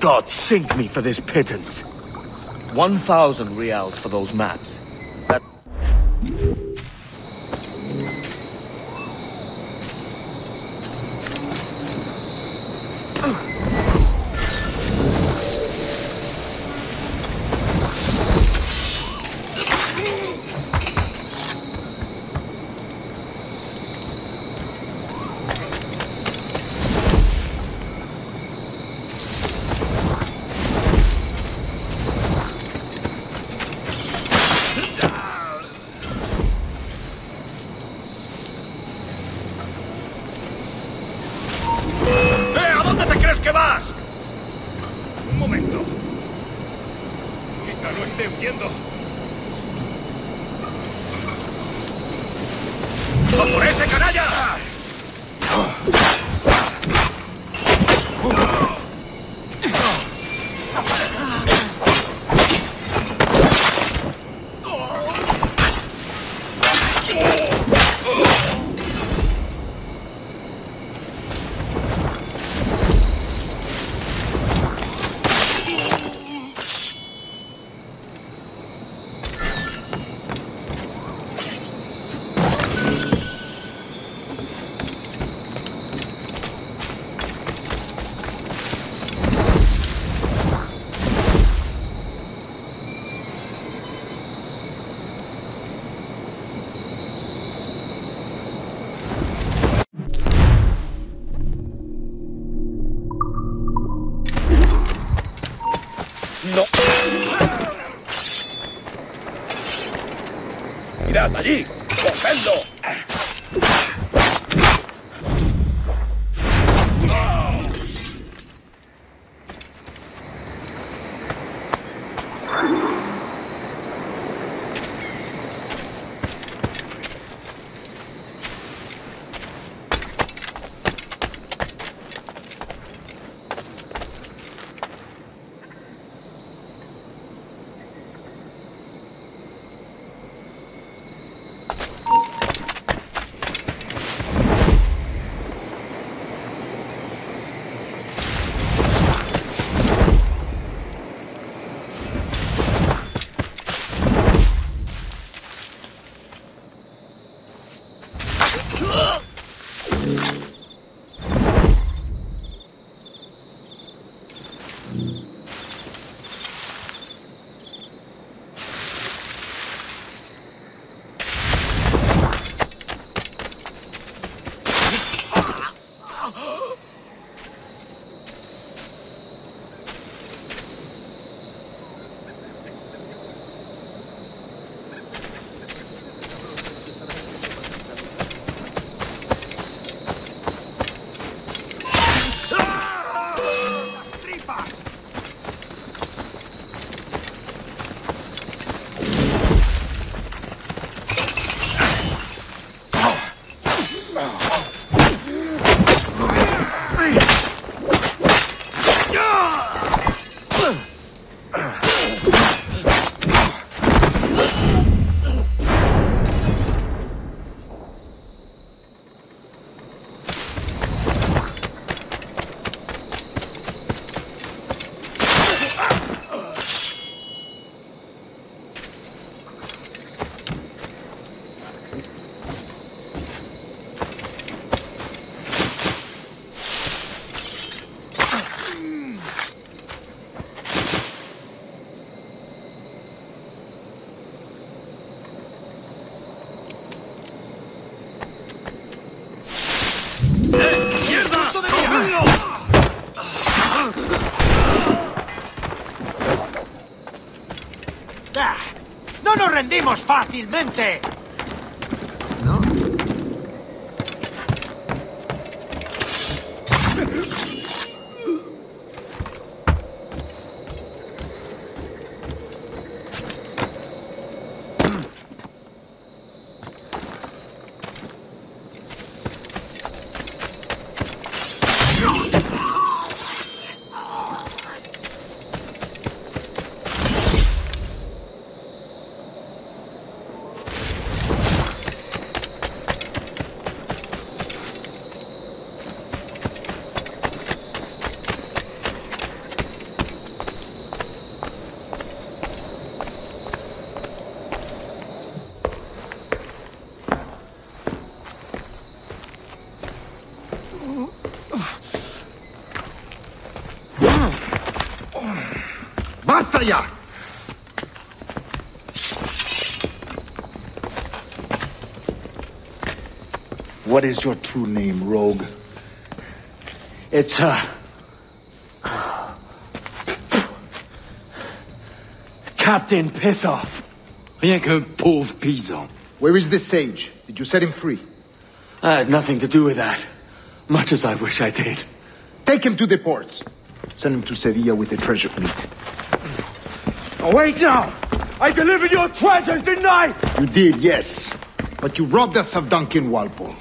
God, sink me for this pittance. 1,000 reals for those maps. That... ¡Mirad allí! ¡Cogedlo! ¡No nos rendimos fácilmente! ¿No? Ataya! What is your true name, rogue? It's, Captain Pissoff. Rien qu'un pauvre paysan. Where is this sage? Did you set him free? I had nothing to do with that. Much as I wish I did. Take him to the ports. Send him to Sevilla with the treasure fleet. Oh, wait now! I delivered your treasures, didn't I? You did, yes. But you robbed us of Duncan Walpole.